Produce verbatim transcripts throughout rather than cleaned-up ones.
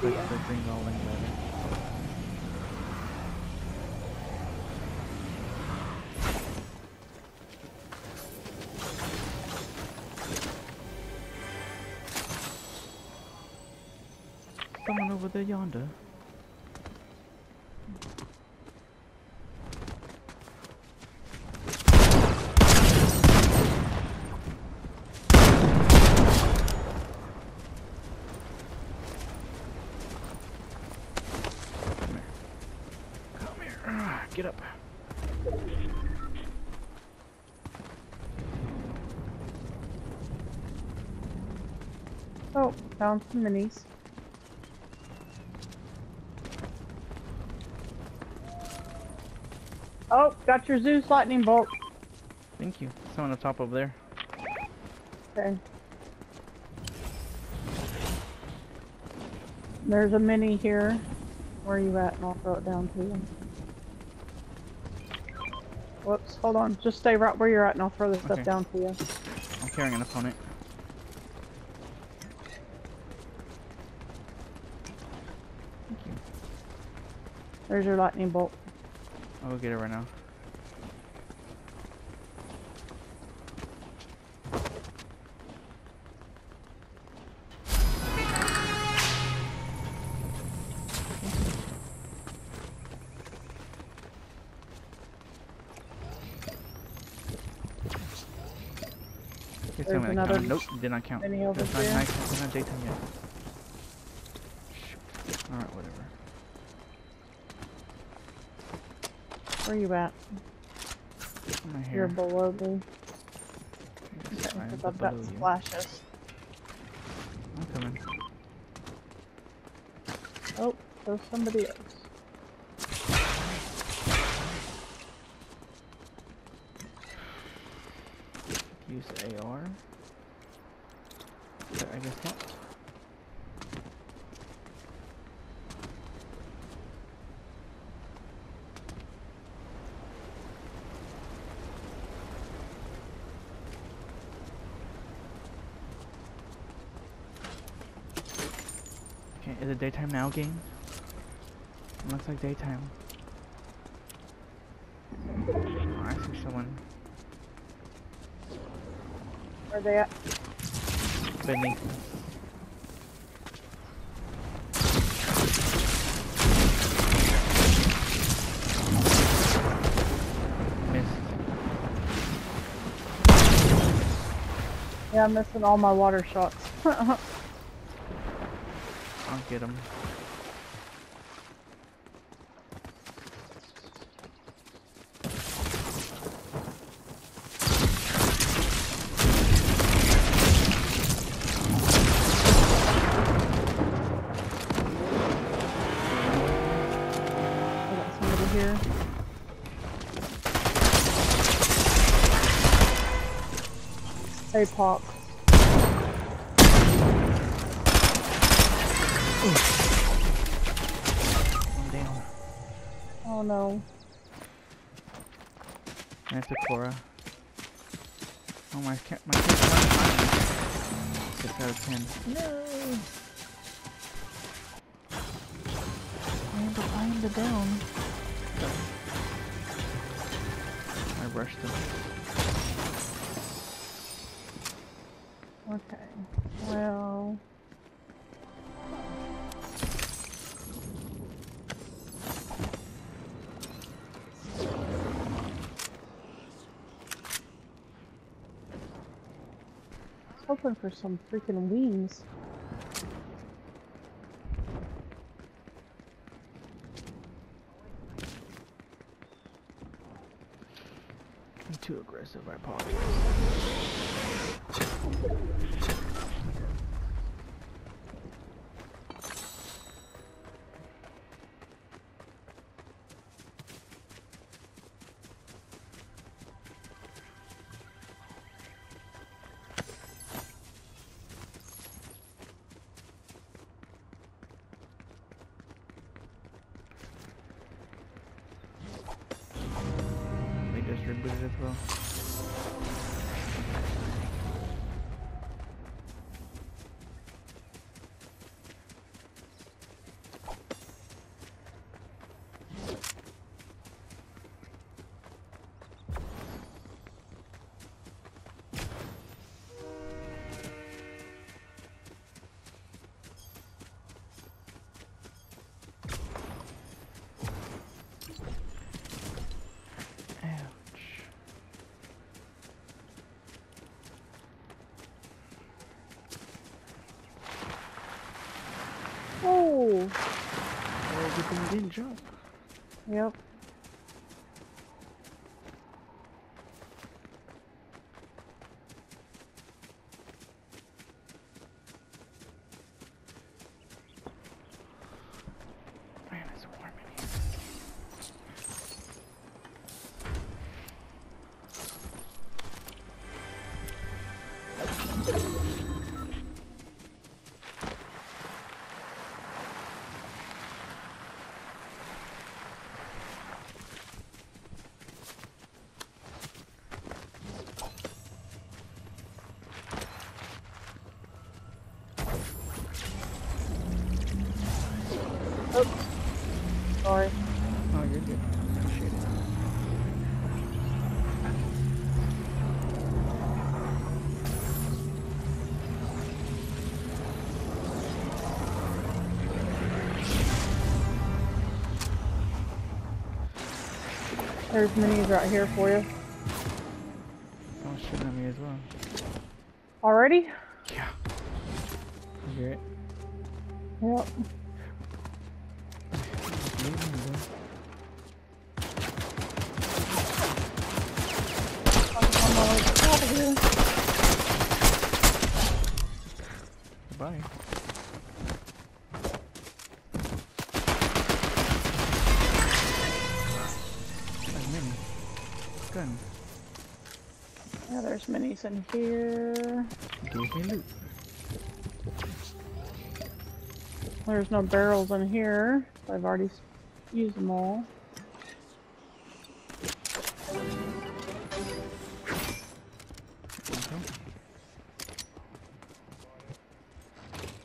Click yeah. the green all in there. Someone over there yonder. Get up. Oh, found some minis. Oh, got your Zeus lightning bolt. Thank you. Someone on the top over there. Okay. There's a mini here. Where are you at? And I'll throw it down to you. Whoops, hold on. Just stay right where you're at and I'll throw this okay. stuff down for you. I'm carrying an opponent. Thank you. There's your lightning bolt. I'll go get it right now. There's me another count. Nope, did not count. Mini over here. Nice. It's not daytime yet. Alright, whatever. Where are you at? Right here. You're below me. Okay, right because I've got you. Splashes. I'm coming. Oh, there's somebody else. Use A R. But I guess not. Okay, is it daytime now, game? It looks like daytime. Oh, I see someone. Where are they at? Bending. Missed. Yeah, I'm missing all my water shots. I'll get them. Here. Hey, Pop. I'm down. Oh no. That's a Cora. Oh my cat, my cat's not. Six out of ten. No. I am behind the down. I rushed them. Okay. Well. Hoping for some freaking wings. Too aggressive, I apologize. As well. through. Everything did drop. Yep. Sorry. Oh, you're good. Appreciate it. There's minis right here for you. Oh, shit on me as well. Already? Yeah. You hear it? Yep. Bye. There's mini. Good. Yeah, there's minis in here. Give me loot. There's no barrels in here. I've already used them all.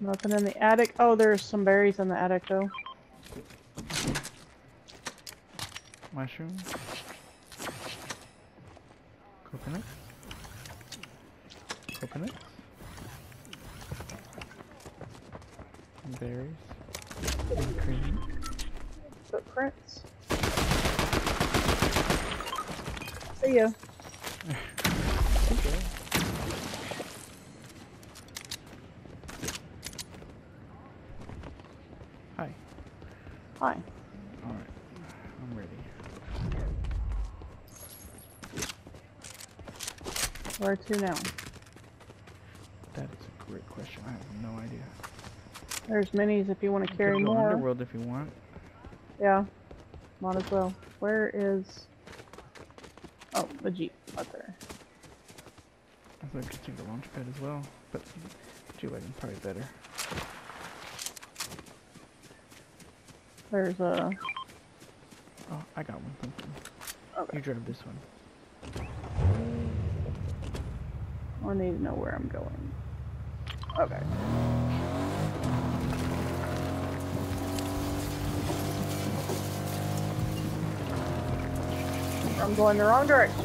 Nothing in the attic. Oh, there's some berries in the attic, though. Mushroom. Coconut. Coconut. Berries. And cream. Footprints. See ya. Okay. Hi. Alright, I'm ready. Where to now? That is a great question. I have no idea. There's minis if you want to carry more. Underworld if you want. Yeah, might as well. Where is? Oh, the jeep out there. I thought I could take the launch pad as well, but the jeep wagon's probably better. There's a... Oh, I got one. Thank you. Okay. You drive this one. I need to know where I'm going. Okay. I'm going the wrong direction.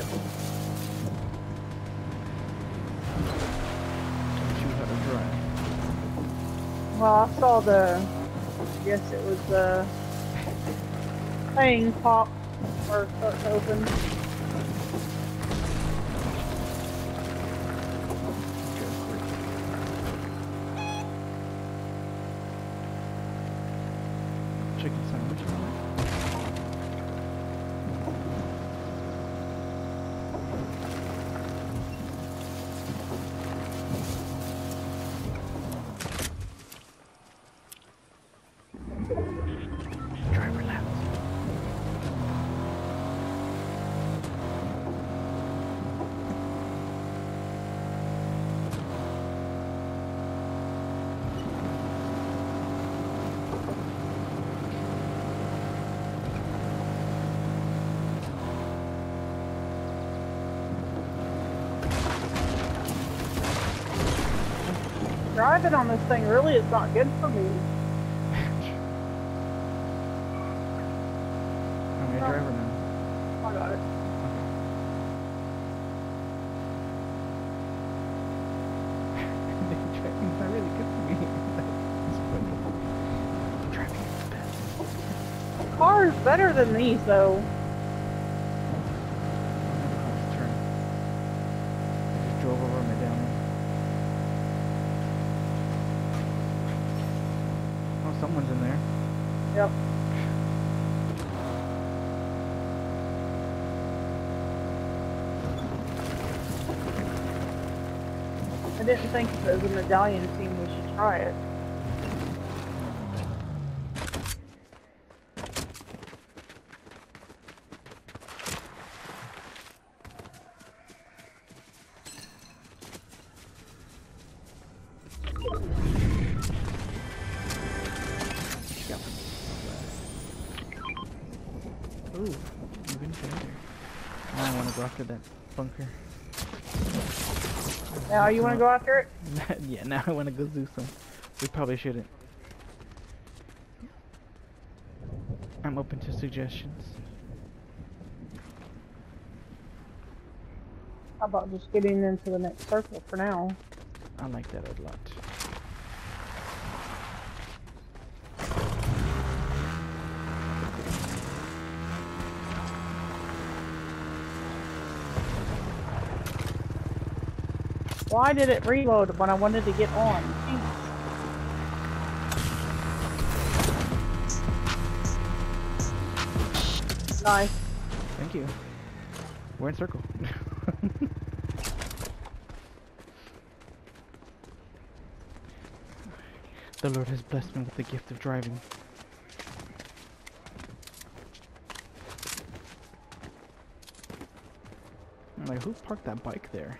Well, I saw the... Yes, it was the... Uh... thing pop or cuts open. Chicken sandwich. Driving on this thing really is not good for me. I'm a driver now. I got it. Okay. Driving's not really good for me. It's funny. Driving is the best. The car is better than these though. Someone's in there. Yep. I didn't think if it was a medallion team we should try it. That bunker. Now you want to go after it? Yeah, now I want to go do some. We probably shouldn't. I'm open to suggestions. How about just getting into the next circle for now? I like that a lot. Why did it reload when I wanted to get on? Jeez. Nice. Thank you. We're in circle. The Lord has blessed me with the gift of driving. I'm like, who parked that bike there?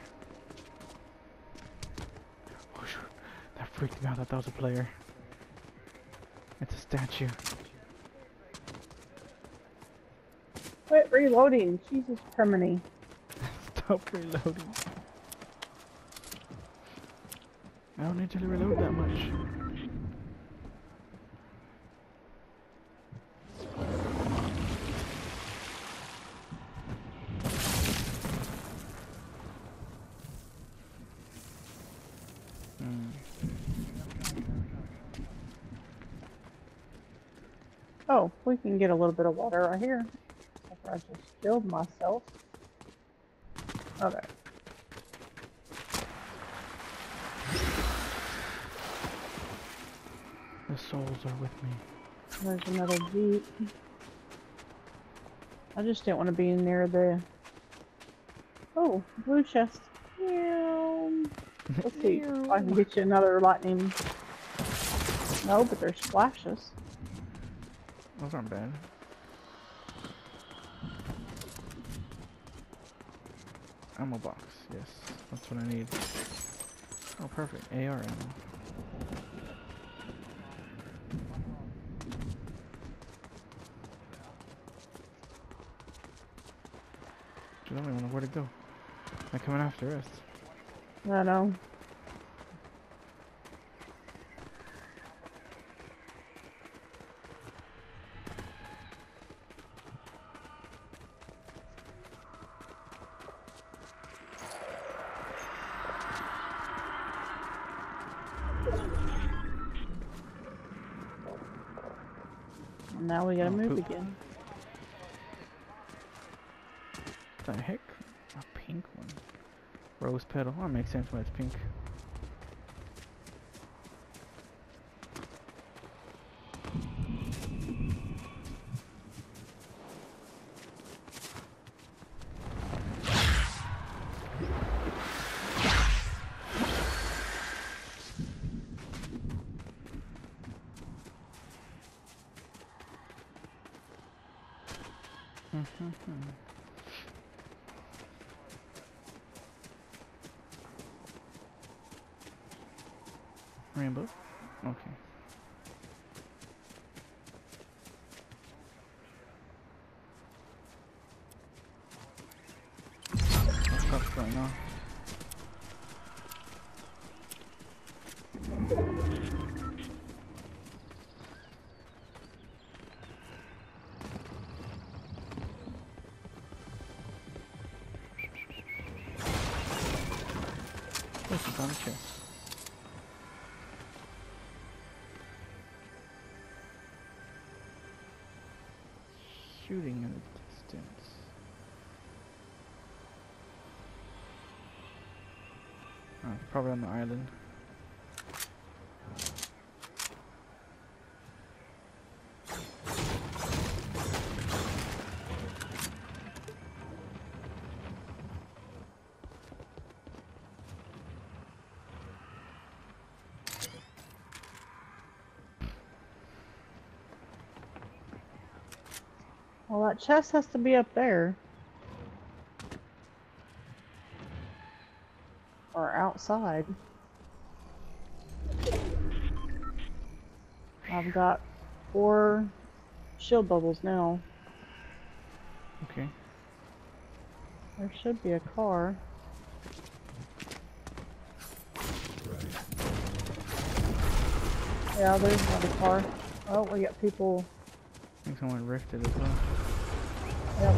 Freaked me out that that was a player. It's a statue. Quit reloading, Jesus criminy. Stop reloading. I don't need to reload that much. Oh, we can get a little bit of water right here. After I just killed myself. Okay. The souls are with me. There's another jeep. I just didn't want to be in near the... Oh, blue chest. Yeah. Let's see if I can get you another lightning. No, but there's splashes. Those aren't bad. Ammo box, yes. That's what I need. Oh, perfect. A R ammo. Dude, I don't even know where to go. They're coming after us. I know. Now we gotta oh, move poop. again. What the heck? A pink one. Rose petal. Oh, that makes sense why it's pink. Rainbow? Okay. That's tough right now. This is on the chest. Shooting in the distance. Oh, probably on the island. Well, that chest has to be up there. Or outside. I've got four shield bubbles now. Okay. There should be a car. Yeah, there's another car. Oh, we got people. I think someone rifted as well. Yep.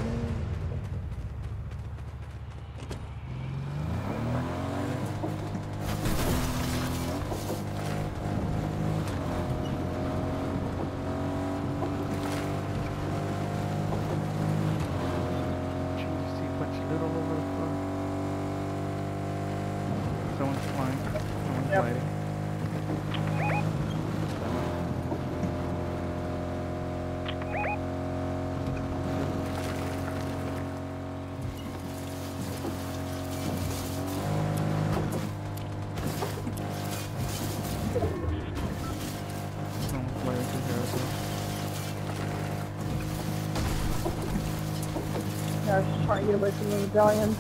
Trying to get away from the medallion.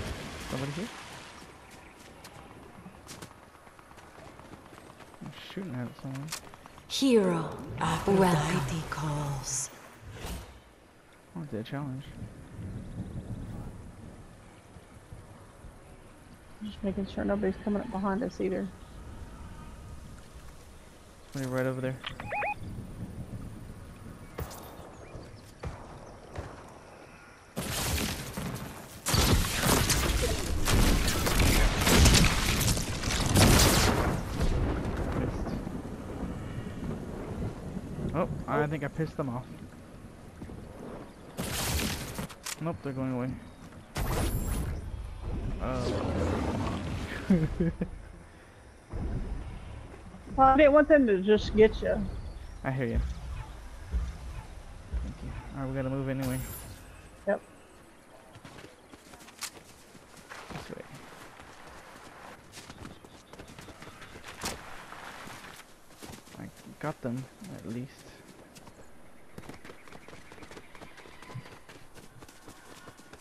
Somebody here? I'm shooting at someone. Hero Aphrodite calls. Oh, it's a challenge. Just making sure nobody's coming up behind us either. Somebody right over there. I think I pissed them off. Nope, they're going away. Uh. Well, I didn't want them to just get you. I hear you. Thank you. All right, we gotta move anyway. Yep. This way. I got them at least.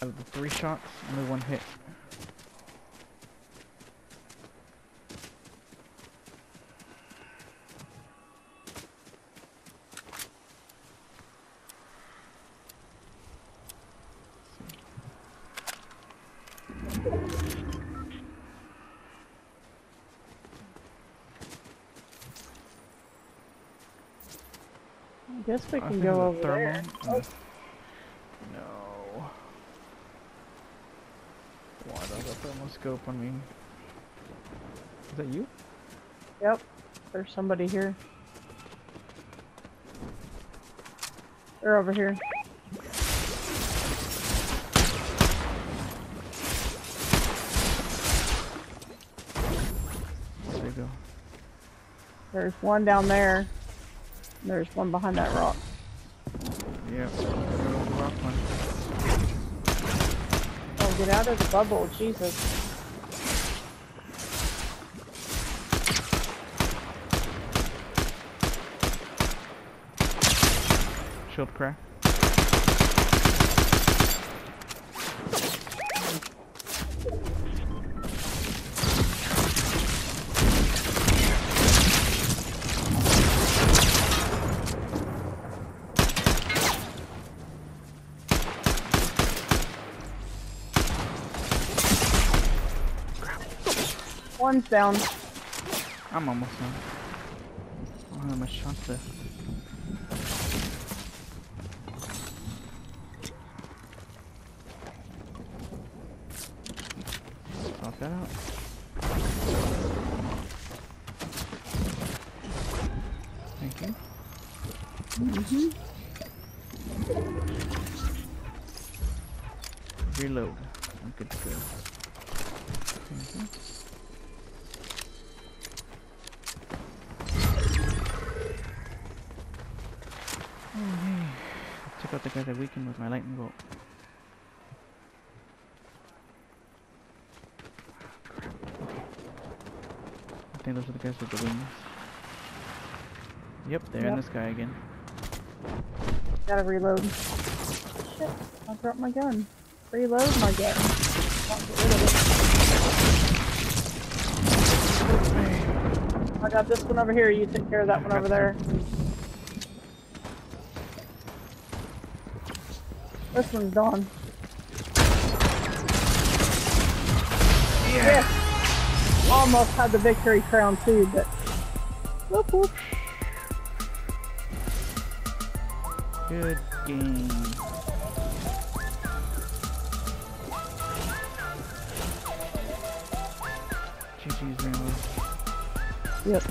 Out of the three shots, only one hit. I guess we can go over there. Oh. Scope on me. Is that you? Yep. There's somebody here. They're over here. There you go. There's one down there. There's one behind that rock. Yep. Oh, get out of the bubble, Jesus. Shield crack. One's down. I'm almost down. I don't have much shots left. That out. Thank you. Mm-hmm. Reload. I'm good to go. Thank you. forgot the guys I weakened with my lightning bolt. I think those are the guys with the wings. Yep, they're yep. in the sky again. Gotta reload. Shit, I dropped my gun. Reload my gun. I'll get rid of it. I got this one over here, you take care of that one over there. This one's gone. Yeah. Yes! Almost had the victory crown too, but... Whoop whoop! Good game. G G's Rainbow. Yep.